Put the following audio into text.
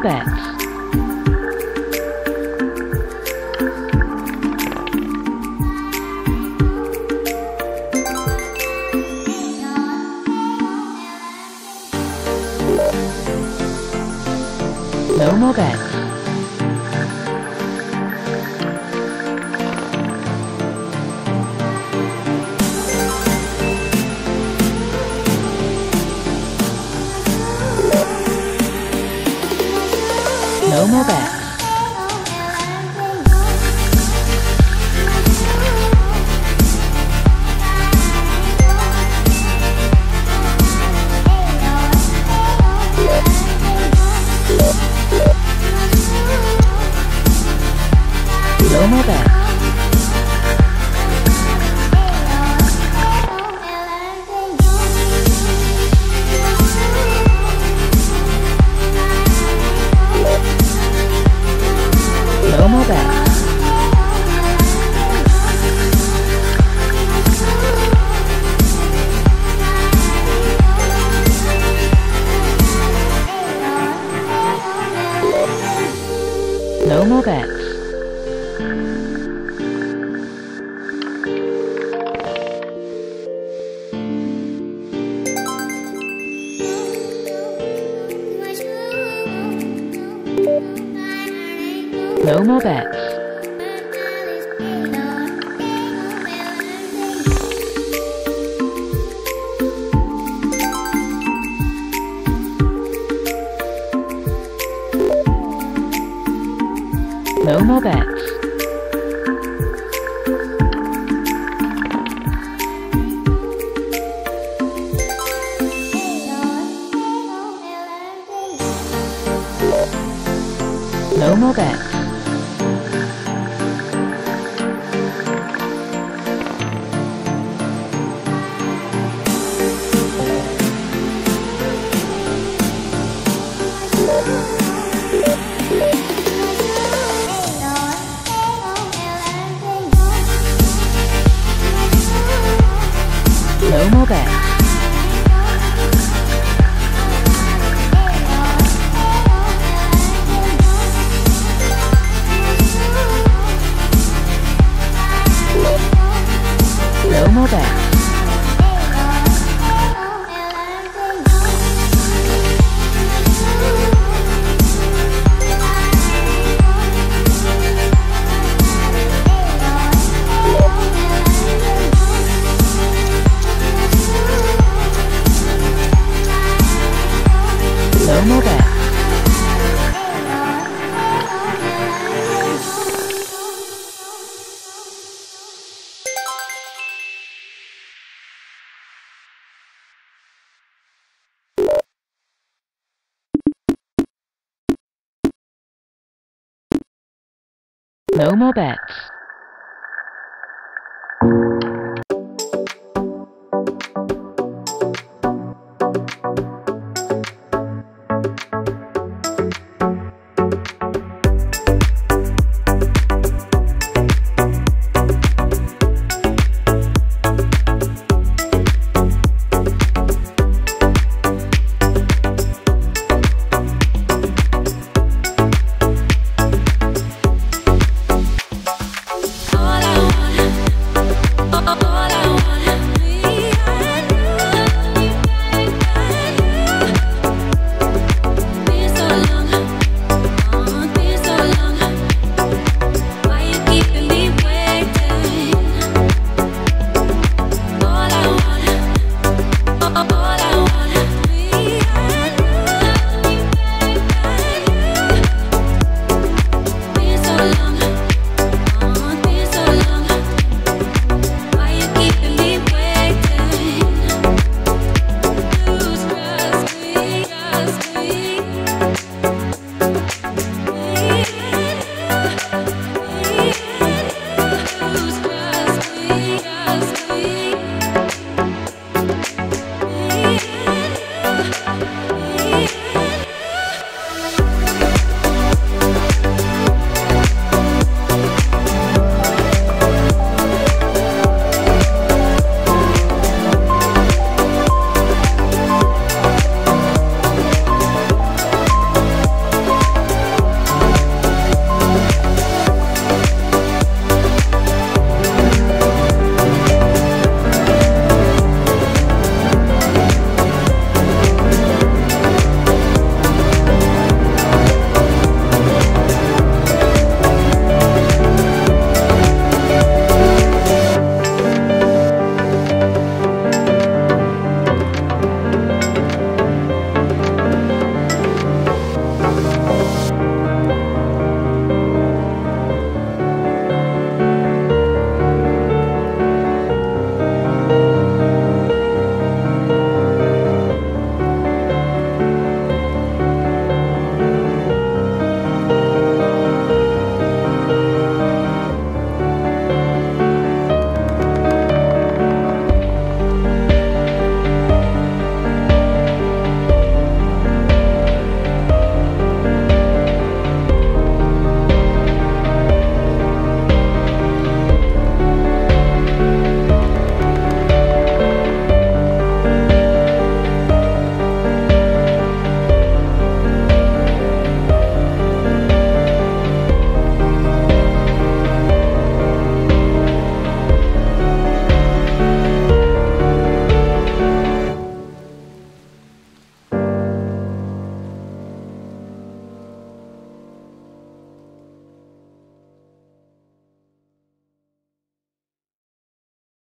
Quebec. No Mobec. No Mobec. No Mobec. No Mobec. No Mobec. No Mobec. No Mobec. No Mobec. No Mobec. No Mobec. No Mobec. No Mobec.